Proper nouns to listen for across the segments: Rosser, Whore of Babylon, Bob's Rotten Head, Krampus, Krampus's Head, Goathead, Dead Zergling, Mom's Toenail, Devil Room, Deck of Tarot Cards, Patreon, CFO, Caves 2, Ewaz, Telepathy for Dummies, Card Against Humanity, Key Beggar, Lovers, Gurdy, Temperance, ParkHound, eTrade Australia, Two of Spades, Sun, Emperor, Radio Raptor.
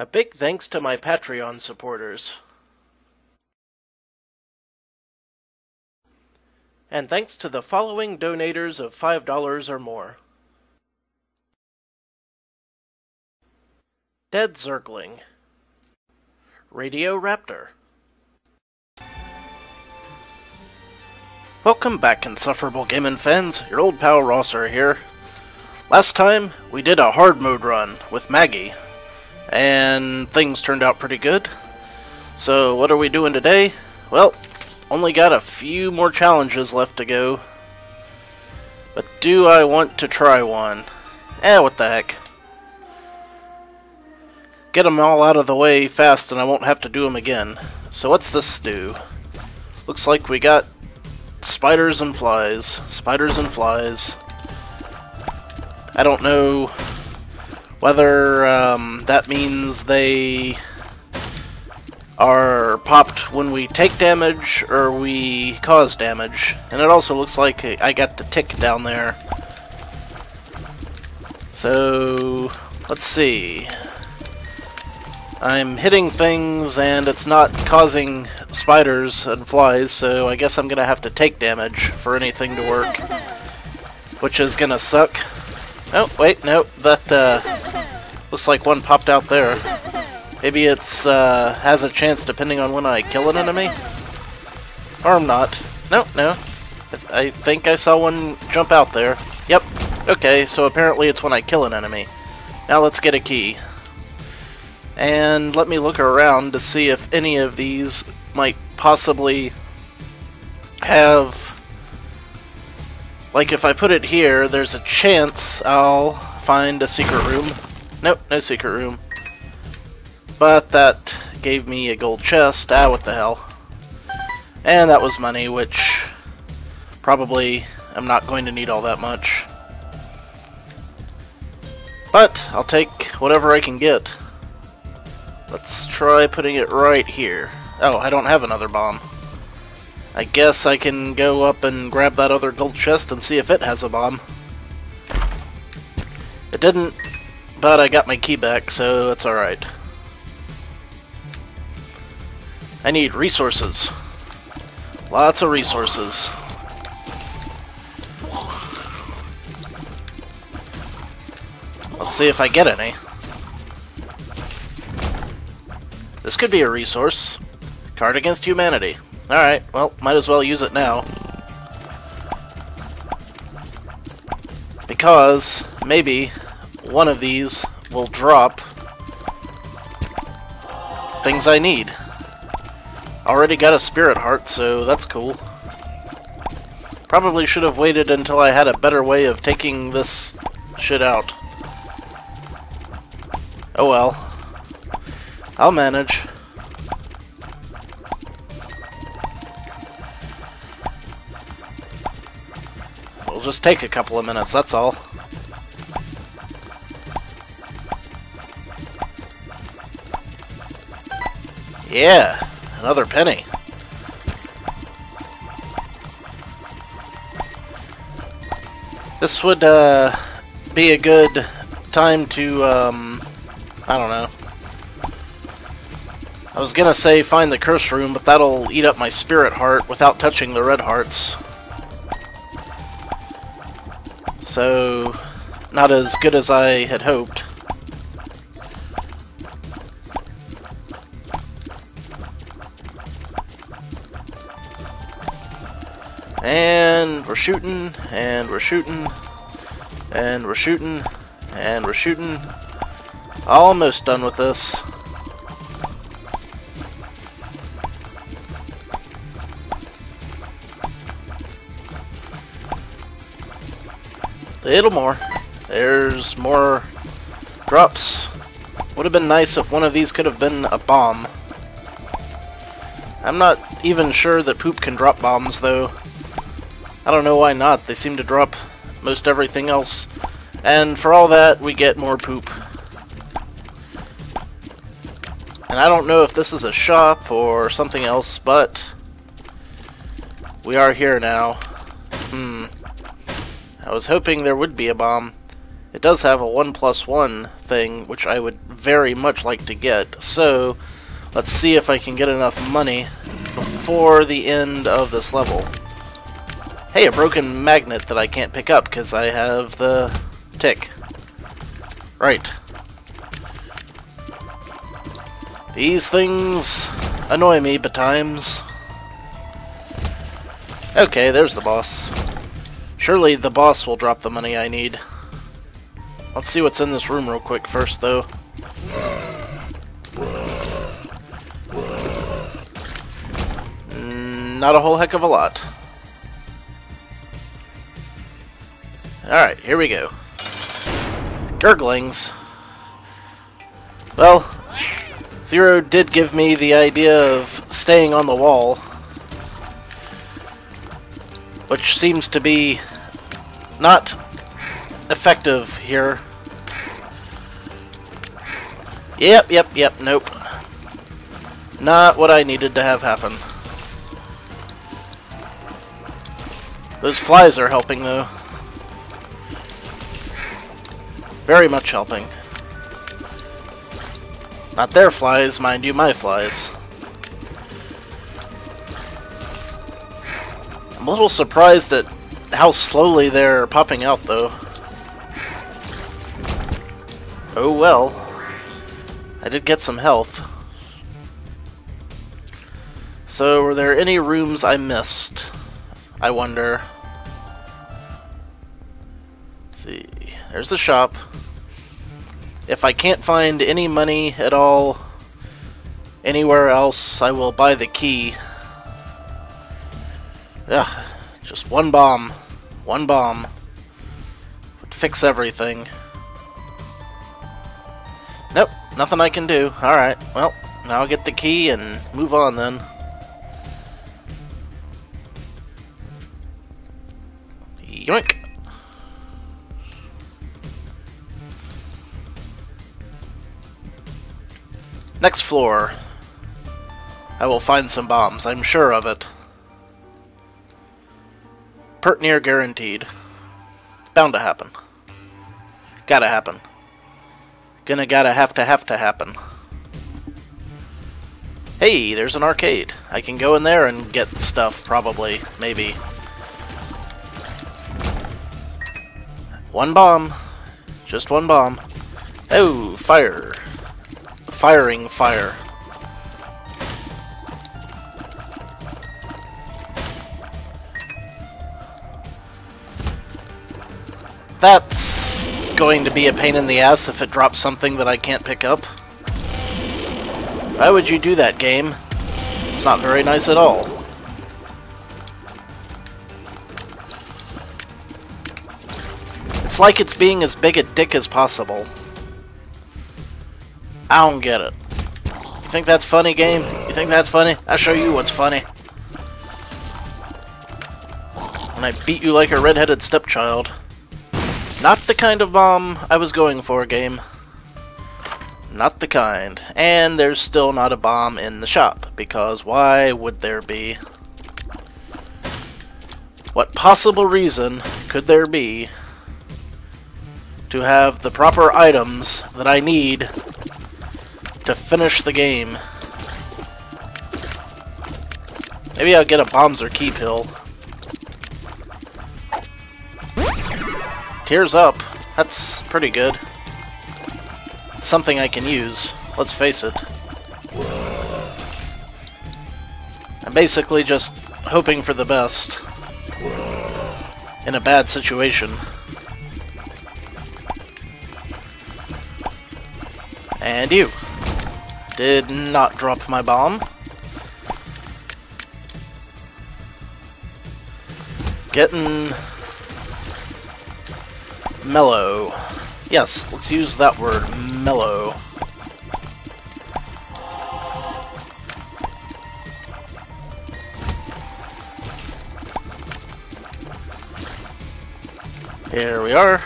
A big thanks to my Patreon supporters. And thanks to the following donators of $5 or more. Dead Zergling, Radio Raptor. Welcome back, Insufferable Game and Fans, your old pal Rosser here. Last time, we did a hard mode run with Maggie, and things turned out pretty good. So what are we doing today? Well, only got a few more challenges left to go. But do I want to try one? What the heck. Get them all out of the way fast and I won't have to do them again. So what's this do? Looks like we got spiders and flies. Spiders and flies. I don't know whether that means they are popped when we take damage or we cause damage. And it also looks like I got the tick down there. So let's see. I'm hitting things and it's not causing spiders and flies, so I guess I'm gonna have to take damage for anything to work, which is gonna suck. Oh wait, no, that looks like one popped out there. Maybe it's has a chance depending on when I kill an enemy? Or I'm not. No, no. I think I saw one jump out there. Yep. Okay, so apparently it's when I kill an enemy. Now let's get a key. And let me look around to see if any of these might possibly have... Like if I put it here, there's a chance I'll find a secret room. Nope, no secret room. But that gave me a gold chest. What the hell. And that was money, which probably I'm not going to need all that much. But I'll take whatever I can get. Let's try putting it right here. Oh, I don't have another bomb. I guess I can go up and grab that other gold chest and see if it has a bomb. It didn't, but I got my key back, so it's alright. I need resources. Lots of resources. Let's see if I get any. This could be a resource. Card Against Humanity. Alright, well, might as well use it now. Because maybe one of these will drop things I need. Already got a spirit heart, so that's cool. Probably should have waited until I had a better way of taking this shit out. Oh well. I'll manage. It'll just take a couple of minutes, that's all. Yeah! Another penny. This would be a good time to, I don't know. I was gonna say find the curse room, but that'll eat up my spirit heart without touching the red hearts. So, not as good as I had hoped. And we're shooting, and we're shooting, and we're shooting, and we're shooting. Almost done with this. Little more. There's more drops. Would have been nice if one of these could have been a bomb. I'm not even sure that poop can drop bombs, though. I don't know why not. They seem to drop most everything else. And for all that, we get more poop. And I don't know if this is a shop or something else, but we are here now. I was hoping there would be a bomb. It does have a 1+1 thing, which I would very much like to get, so let's see if I can get enough money before the end of this level. Hey, a broken magnet that I can't pick up because I have the tick. Right. These things annoy me betimes. Okay, there's the boss. Surely the boss will drop the money I need. Let's see what's in this room real quick first, though. Not a whole heck of a lot. Alright, here we go. Gurglings. Well, Zero did give me the idea of staying on the wall, which seems to be not effective here. Yep, nope. Not what I needed to have happen. Those flies are helping, though. Very much helping. Not their flies, mind you, my flies. I'm a little surprised at how slowly they're popping out, though. Oh well. I did get some health. So, were there any rooms I missed? I wonder. Let's see. There's the shop. If I can't find any money at all anywhere else, I will buy the key. Ugh, just one bomb. One bomb would fix everything. Nope, nothing I can do. Alright, well, now I'll get the key and move on then. Yoink! Next floor. I will find some bombs, I'm sure of it. Pert near guaranteed. Bound to happen. Gotta happen. Gonna gotta have to happen. Hey, there's an arcade. I can go in there and get stuff, probably. Maybe. One bomb. Just one bomb. Oh, fire. Firing fire. That's going to be a pain in the ass if it drops something that I can't pick up. Why would you do that, game? It's not very nice at all. It's like it's being as big a dick as possible. I don't get it. You think that's funny, game? You think that's funny? I'll show you what's funny. And I beat you like a red-headed stepchild. Not the kind of bomb I was going for, game. Not the kind. And there's still not a bomb in the shop, because why would there be? What possible reason could there be to have the proper items that I need to finish the game? Maybe I'll get a bombs or key pill. Tears up. That's pretty good. It's something I can use, let's face it. I'm basically just hoping for the best in a bad situation. And you did not drop my bomb. Getting mellow. Yes, let's use that word, mellow. Here we are.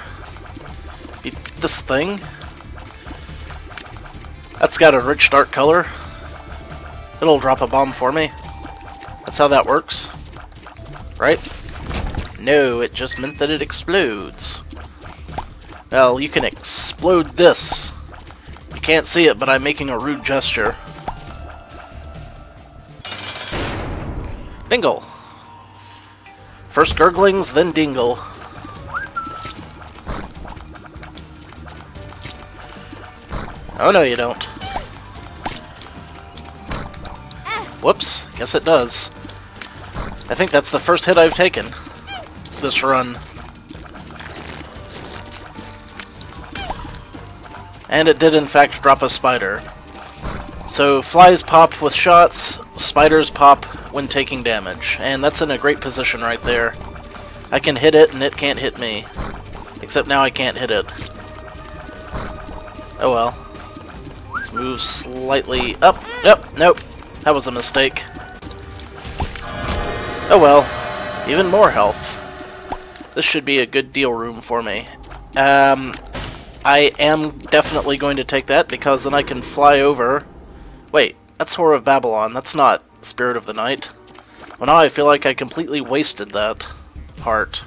Beat this thing. That's got a rich dark color. It'll drop a bomb for me. That's how that works. Right? No, it just meant that it explodes. Well, you can explode this. You can't see it, but I'm making a rude gesture. Dingle. First gurglings, then dingle. Oh no, you don't. Whoops, guess it does. I think that's the first hit I've taken this run. And it did in fact drop a spider. So flies pop with shots, spiders pop when taking damage. And that's in a great position right there. I can hit it and it can't hit me. Except now I can't hit it. Oh well. Let's move slightly up. Nope. That was a mistake. Oh well. Even more health. This should be a good deal room for me. I am definitely going to take that because then I can fly over. Wait, that's Whore of Babylon. That's not Spirit of the Night. Well, now I feel like I completely wasted that part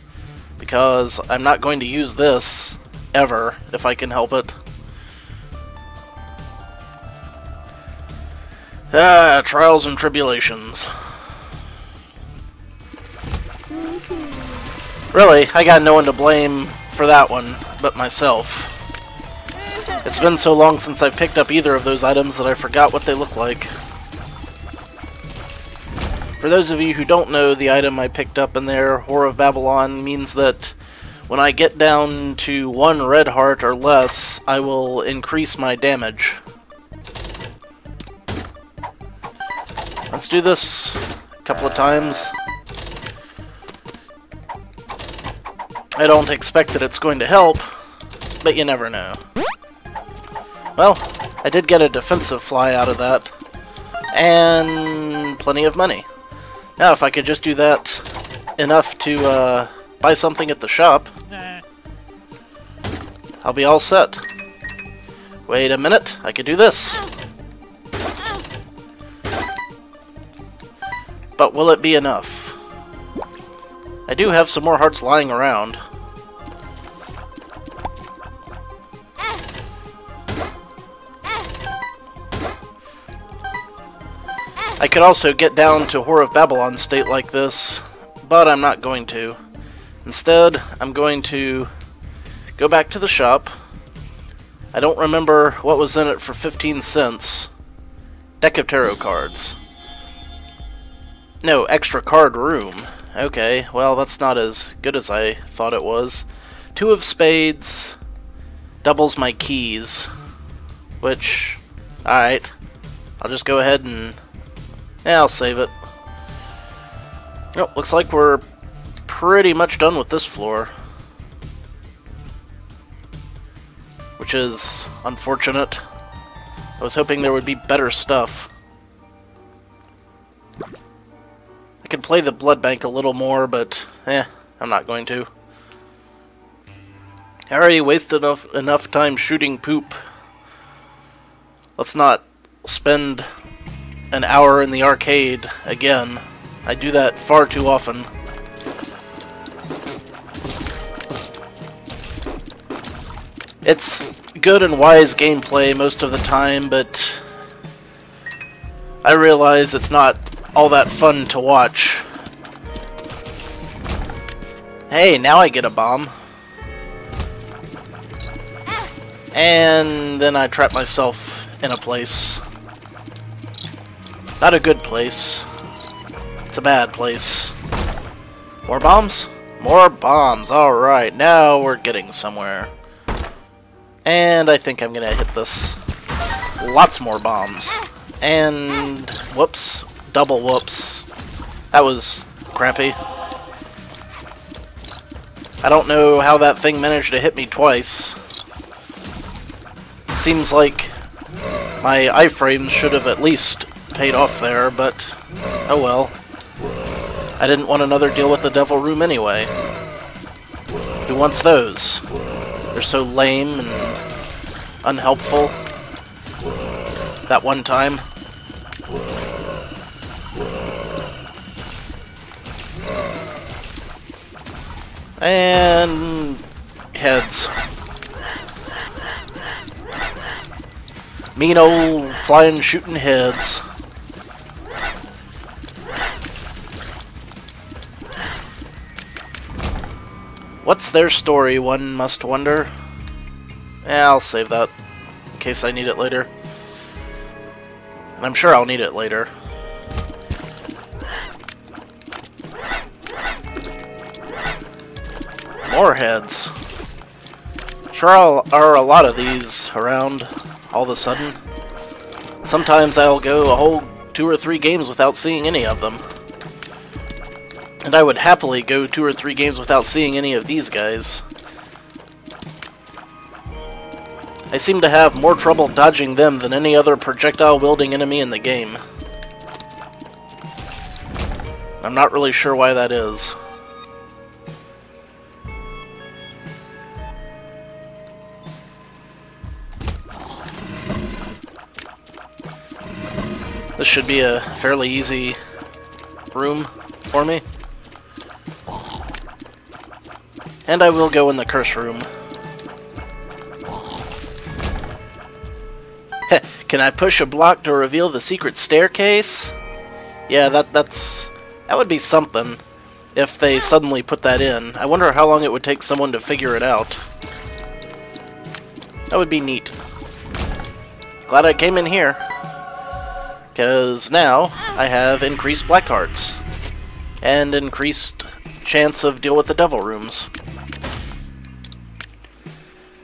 because I'm not going to use this ever if I can help it. Ah, trials and tribulations. Really, I got no one to blame for that one but myself. It's been so long since I've picked up either of those items that I forgot what they look like. For those of you who don't know, the item I picked up in there, Whore of Babylon, means that when I get down to one red heart or less, I will increase my damage. Let's do this a couple of times. I don't expect that it's going to help, but you never know. Well, I did get a defensive fly out of that, and plenty of money. Now, if I could just do that enough to buy something at the shop, I'll be all set. Wait a minute, I could do this. But will it be enough? I do have some more hearts lying around. I could also get down to Whore of Babylon state like this, but I'm not going to. Instead, I'm going to go back to the shop. I don't remember what was in it for 15 cents. Deck of Tarot Cards. No, Extra Card Room. Okay, well, that's not as good as I thought it was. Two of Spades doubles my keys, which, alright, I'll just go ahead and, yeah, I'll save it. Oh, looks like we're pretty much done with this floor, which is unfortunate. I was hoping there would be better stuff. I could play the Blood Bank a little more, but I'm not going to. I already wasted enough time shooting poop. Let's not spend an hour in the arcade again. I do that far too often. It's good and wise gameplay most of the time, but I realize it's not all that fun to watch. Hey, now I get a bomb. And then I trap myself in a place. Not a good place. It's a bad place. More bombs? More bombs. Alright, now we're getting somewhere. And I think I'm gonna hit this. Lots more bombs. And whoops. Double whoops. That was crappy. I don't know how that thing managed to hit me twice. It seems like my iframes should have at least paid off there, but oh well. I didn't want another deal with the Devil Room anyway. Who wants those? They're so lame and unhelpful. That one time. And heads. mean old flying shooting heads. What's their story, one must wonder? Yeah, I'll save that in case I need it later. And I'm sure I'll need it later. Warheads. Sure are a lot of these around all of a sudden. Sometimes I'll go a whole 2 or 3 games without seeing any of them. And I would happily go 2 or 3 games without seeing any of these guys. I seem to have more trouble dodging them than any other projectile-wielding enemy in the game. I'm not really sure why that is. This should be a fairly easy room for me. And I will go in the curse room. Can I push a block to reveal the secret staircase? Yeah, that would be something if they suddenly put that in. I wonder how long it would take someone to figure it out. That would be neat. Glad I came in here, because now I have increased black hearts and increased chance of deal with the devil rooms.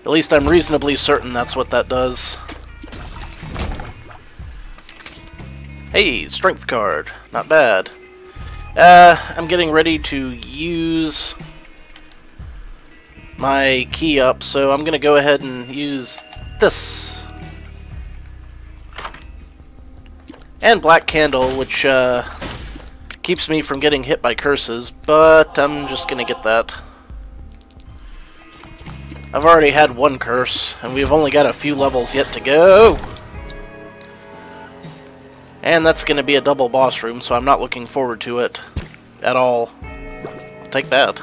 At least I'm reasonably certain that's what that does. Hey, strength card. Not bad. I'm getting ready to use my key up, so I'm going to go ahead and use this. And Black Candle, which keeps me from getting hit by curses, but I'm just going to get that. I've already had 1 curse, and we've only got a few levels yet to go. And that's going to be a double boss room, so I'm not looking forward to it at all. I'll take that.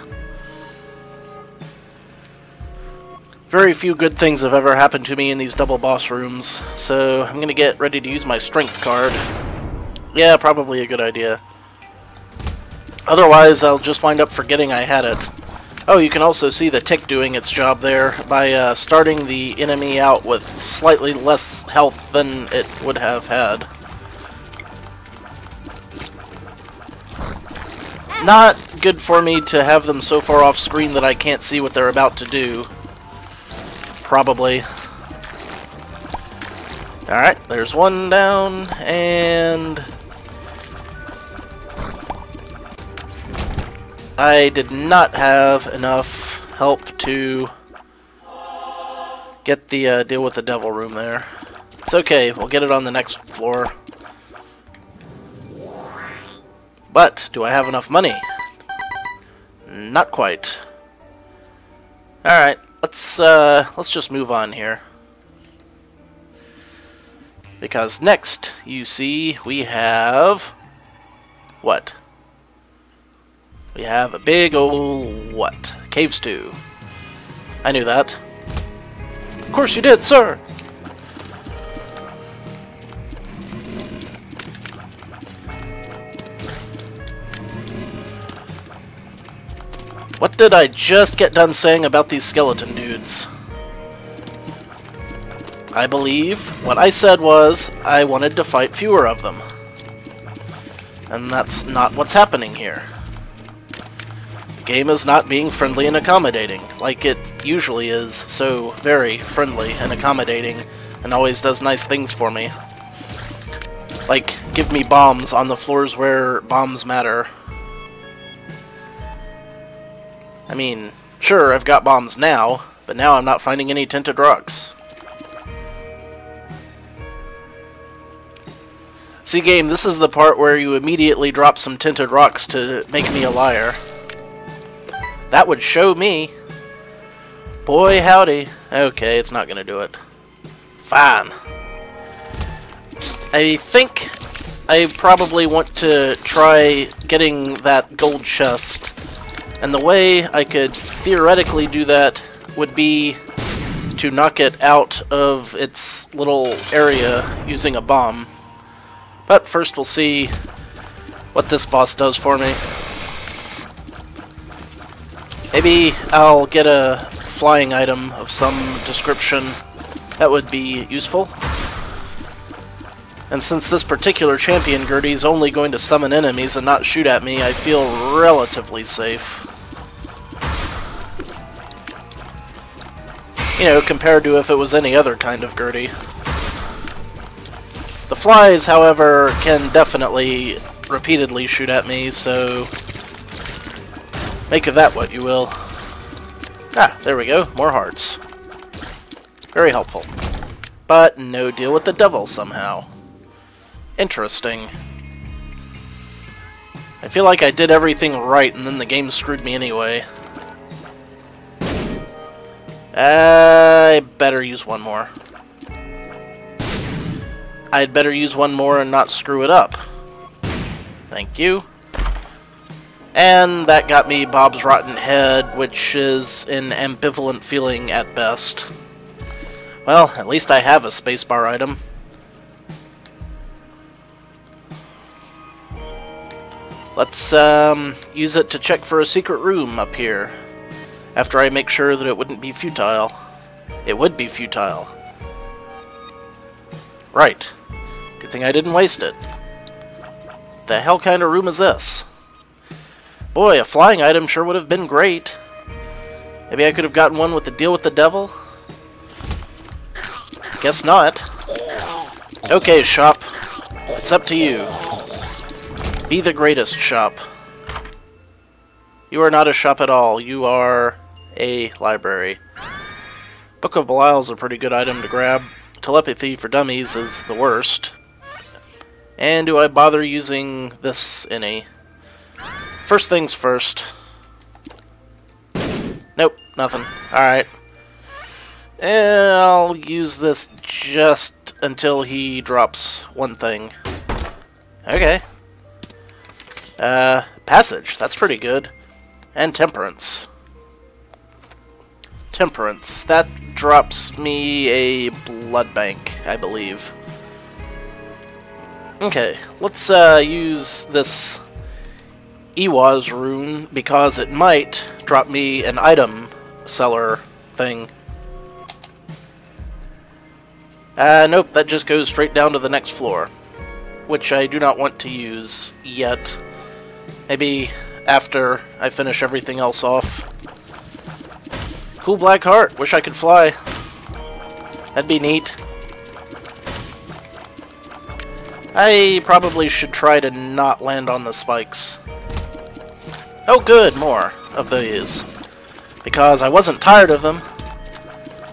Very few good things have ever happened to me in these double boss rooms, so I'm going to get ready to use my strength card. Yeah, probably a good idea. Otherwise, I'll just wind up forgetting I had it. Oh, you can also see the tick doing its job there by starting the enemy out with slightly less health than it would have had. Not good for me to have them so far off screen that I can't see what they're about to do. Probably. Alright, there's one down, and I did not have enough help to get the deal with the devil room there. It's okay, we'll get it on the next floor. But, do I have enough money? Not quite. Alright, let's just move on here. Because next, you see, we have... what? We have a big ol' what? Caves 2. I knew that. Of course you did, sir! What did I just get done saying about these skeleton dudes? I believe what I said was I wanted to fight fewer of them. And that's not what's happening here. The game is not being friendly and accommodating, like it usually is, so very friendly and accommodating, and always does nice things for me. Like, give me bombs on the floors where bombs matter. I mean, sure, I've got bombs now, but now I'm not finding any tinted rocks. See, game, this is the part where you immediately drop some tinted rocks to make me a liar. That would show me. Boy, howdy. Okay, it's not gonna do it. Fine. I think I probably want to try getting that gold chest. And the way I could theoretically do that would be to knock it out of its little area using a bomb. But first we'll see what this boss does for me. Maybe I'll get a flying item of some description. That would be useful. And since this particular champion, Gurdy, is only going to summon enemies and not shoot at me, I feel relatively safe. You know, compared to if it was any other kind of Gurdy. The flies, however, can definitely repeatedly shoot at me, so make of that what you will. Ah, there we go, more hearts. Very helpful. But no deal with the devil somehow. Interesting. I feel like I did everything right and then the game screwed me anyway. I better use one more. I'd better use one more and not screw it up. Thank you. And that got me Bob's Rotten Head, which is an ambivalent feeling at best. Well, at least I have a spacebar item. Let's use it to check for a secret room up here, after I make sure that it wouldn't be futile. It would be futile. Right. Good thing I didn't waste it. The hell kind of room is this? Boy, a flying item sure would have been great. Maybe I could have gotten one with the deal with the devil? Guess not. Okay, shop. It's up to you. Be the greatest shop. You are not a shop at all. You are a library. Book of Belial's a pretty good item to grab. Telepathy for Dummies is the worst. And do I bother using this any? First things first. Nope, nothing. Alright. I'll use this just until he drops one thing. Okay. Passage. That's pretty good. And Temperance. Temperance. That drops me a Blood Bank, I believe. Okay, let's use this Ewaz rune, because it might drop me an item seller thing. Nope, that just goes straight down to the next floor, which I do not want to use yet. Maybe after I finish everything else off. Cool black heart. Wish I could fly. That'd be neat. I probably should try to not land on the spikes. Oh good, more of these. Because I wasn't tired of them.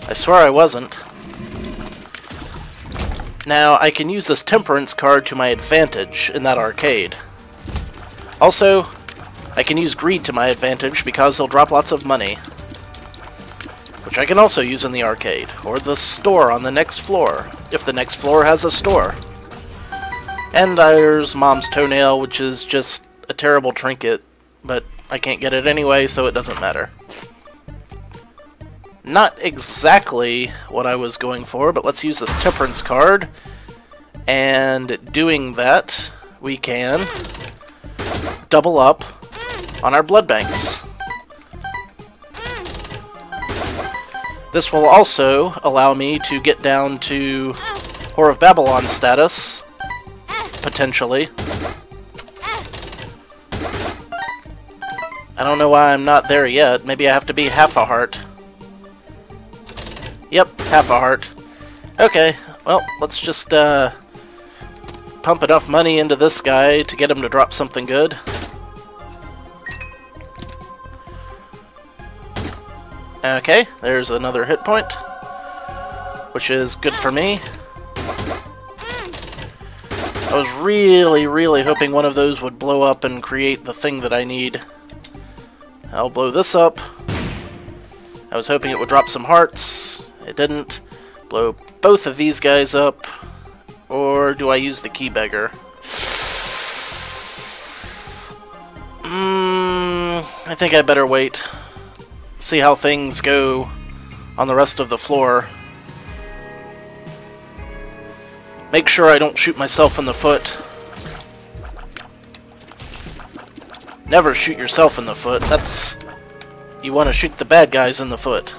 I swear I wasn't. Now, I can use this Temperance card to my advantage in that arcade. Also, I can use Greed to my advantage because he'll drop lots of money, which I can also use in the arcade, or the store on the next floor, if the next floor has a store. And there's Mom's Toenail, which is just a terrible trinket, but I can't get it anyway, so it doesn't matter. Not exactly what I was going for, but let's use this Temperance card, and doing that, we can double up on our blood banks. This will also allow me to get down to Whore of Babylon status, potentially. I don't know why I'm not there yet. Maybe I have to be half a heart. Yep, half a heart. Okay, well, let's just pump enough money into this guy to get him to drop something good. Okay, there's another hit point, which is good for me. I was really hoping one of those would blow up and create the thing that I need. I'll blow this up. I was hoping it would drop some hearts. It didn't. Blow both of these guys up. Or do I use the Key Beggar? I think I better wait. See how things go on the rest of the floor. Make sure I don't shoot myself in the foot. Never shoot yourself in the foot. That's... you want to shoot the bad guys in the foot.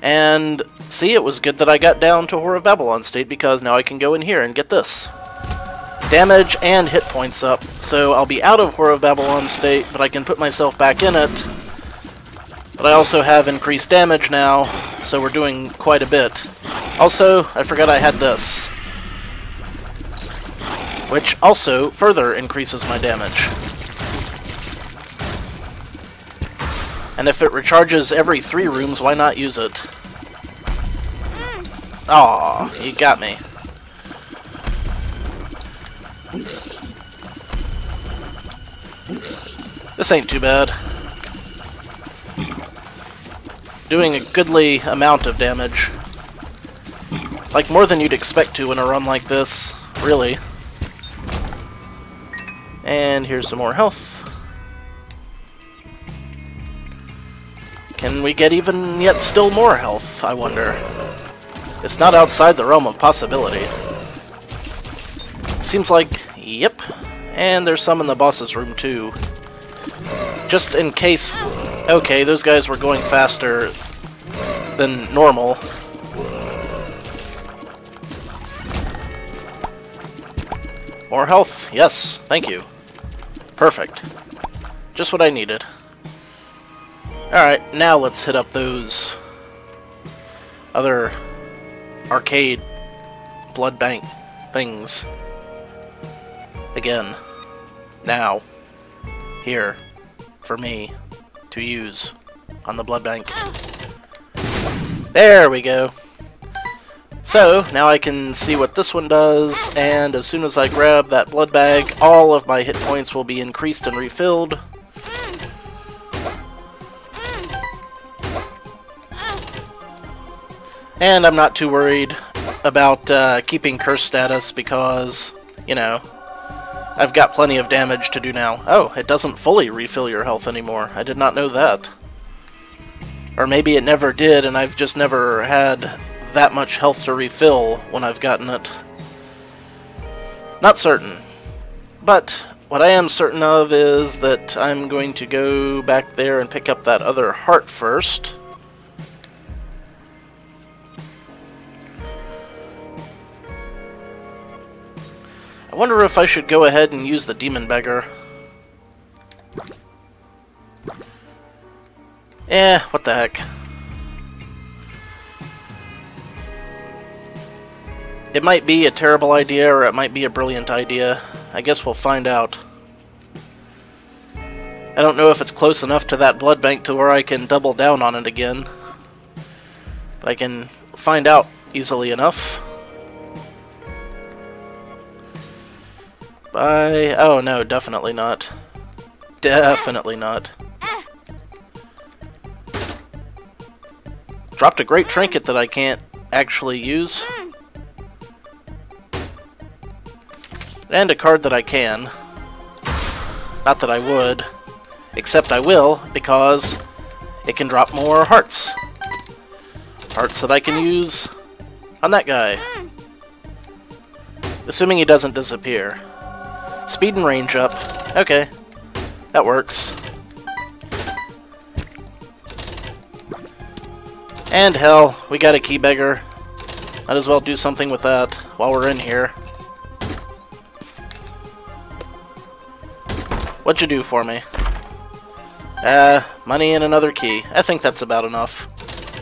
And see, it was good that I got down to Whore of Babylon state, because now I can go in here and get this. Damage and hit points up, so I'll be out of Whore of Babylon state, but I can put myself back in it. But I also have increased damage now, so we're doing quite a bit. Also, I forgot I had this, which also further increases my damage. And if it recharges every 3 rooms, why not use it? Aw, you got me. This ain't too bad. Doing a goodly amount of damage. Like, more than you'd expect to in a run like this, really. And here's some more health. Can we get even yet still more health, I wonder? It's not outside the realm of possibility. Seems like, yep. And there's some in the boss's room too. Just in case... okay, those guys were going faster than normal. More health, yes, thank you. Perfect. Just what I needed. Alright, now let's hit up those other arcade blood bank things. Again. Now. Here. For me. To use. On the blood bank. There we go. So, now I can see what this one does, and as soon as I grab that blood bag, all of my hit points will be increased and refilled. And I'm not too worried about keeping curse status because, you know, I've got plenty of damage to do now. Oh, it doesn't fully refill your health anymore. I did not know that. Or maybe it never did and I've just never had that much health to refill when I've gotten it. Not certain. But what I am certain of is that I'm going to go back there and pick up that other heart first. I wonder if I should go ahead and use the Demon Beggar. Eh, what the heck. It might be a terrible idea, or it might be a brilliant idea. I guess we'll find out. I don't know if it's close enough to that blood bank to where I can double down on it again. But I can find out easily enough. Oh no, definitely not. Definitely not. Dropped a great trinket that I can't actually use. And a card that I can. Not that I would. Except I will, because it can drop more hearts. Hearts that I can use on that guy. Assuming he doesn't disappear. Speed and range up. Okay. That works. And hell, we got a Key Beggar. Might as well do something with that while we're in here. What'd you do for me? Money and another key. I think that's about enough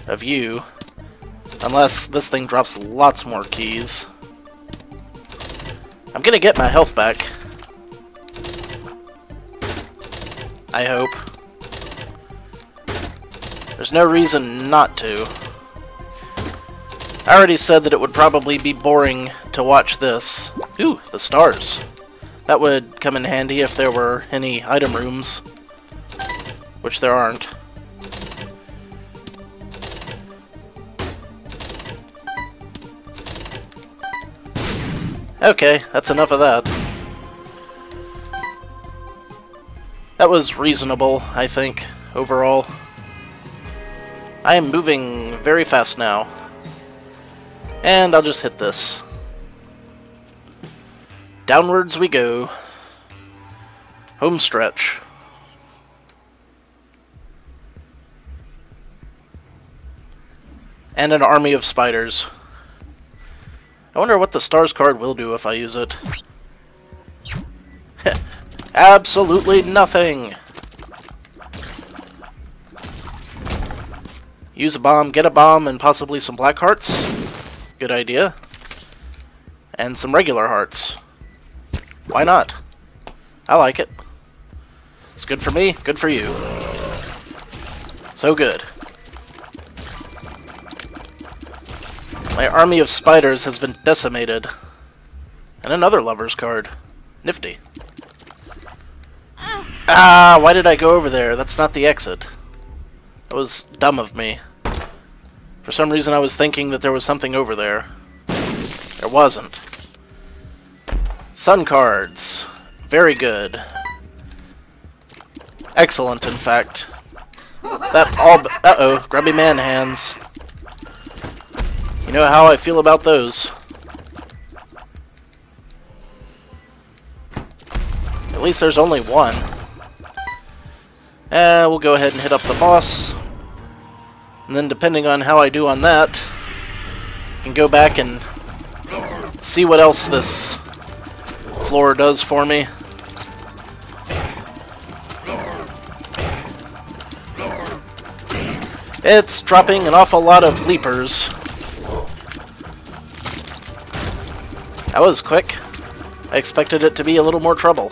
of you. Unless this thing drops lots more keys. I'm gonna get my health back. I hope. There's no reason not to. I already said that it would probably be boring to watch this. Ooh, the stars. That would come in handy if there were any item rooms. Which there aren't. Okay, that's enough of that. That was reasonable, I think, overall. I am moving very fast now. And I'll just hit this. Downwards we go. Home stretch. And an army of spiders. I wonder what the stars card will do if I use it. Absolutely nothing! Use a bomb, get a bomb, and possibly some black hearts. Good idea. And some regular hearts. Why not? I like it. It's good for me, good for you. So good. My army of spiders has been decimated. And another Lovers card. Nifty. Ah, why did I go over there? That's not the exit. That was dumb of me. For some reason I was thinking that there was something over there. There wasn't. Sun cards. Very good. Excellent, in fact. That all... Uh-oh, grubby man hands. You know how I feel about those. At least there's only one. We'll go ahead and hit up the boss. And then depending on how I do on that, I can go back and see what else this floor does for me. It's dropping an awful lot of leapers. That was quick. I expected it to be a little more trouble.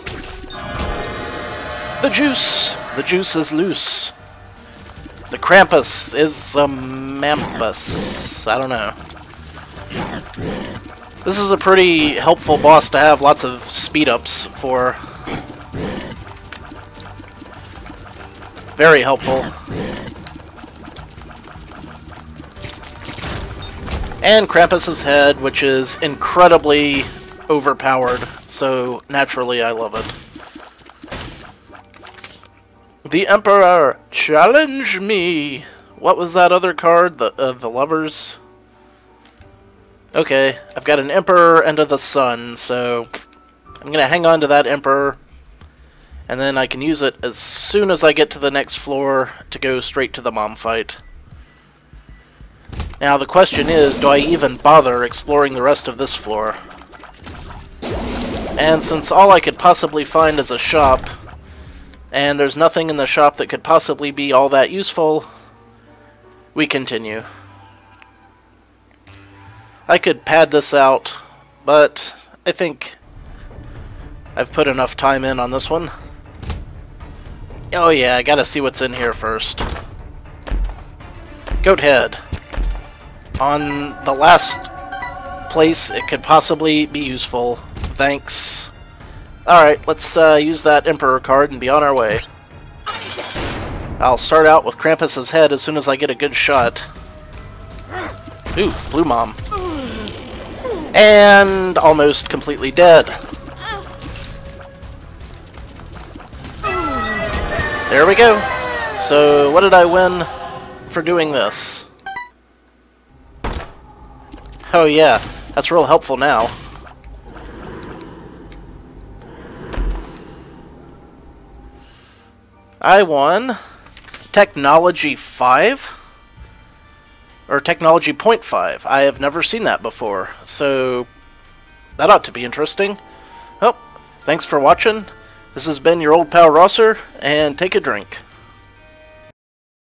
The juice! The juice is loose. The Krampus is a mampus. I don't know. This is a pretty helpful boss to have lots of speed-ups for. Very helpful. And Krampus's Head, which is incredibly overpowered, so naturally I love it. The Emperor, challenge me! What was that other card? The Lovers? Okay, I've got an Emperor and the Sun, so I'm gonna hang on to that Emperor, and then I can use it as soon as I get to the next floor to go straight to the mom fight. Now the question is, do I even bother exploring the rest of this floor? And since all I could possibly find is a shop, and there's nothing in the shop that could possibly be all that useful, we continue. I could pad this out, but I think I've put enough time in on this one. Oh yeah, I gotta see what's in here first. Goathead. On the last place it could possibly be useful. Thanks. Alright, let's use that Emperor card and be on our way. I'll start out with Krampus's Head as soon as I get a good shot. Ooh, Blue Mom. And almost completely dead. There we go. So, what did I win for doing this? Oh yeah, that's real helpful now. I won Technology 5? Or Technology .5. I have never seen that before, so that ought to be interesting. Oh, thanks for watching. This has been your old pal Rosser, and take a drink.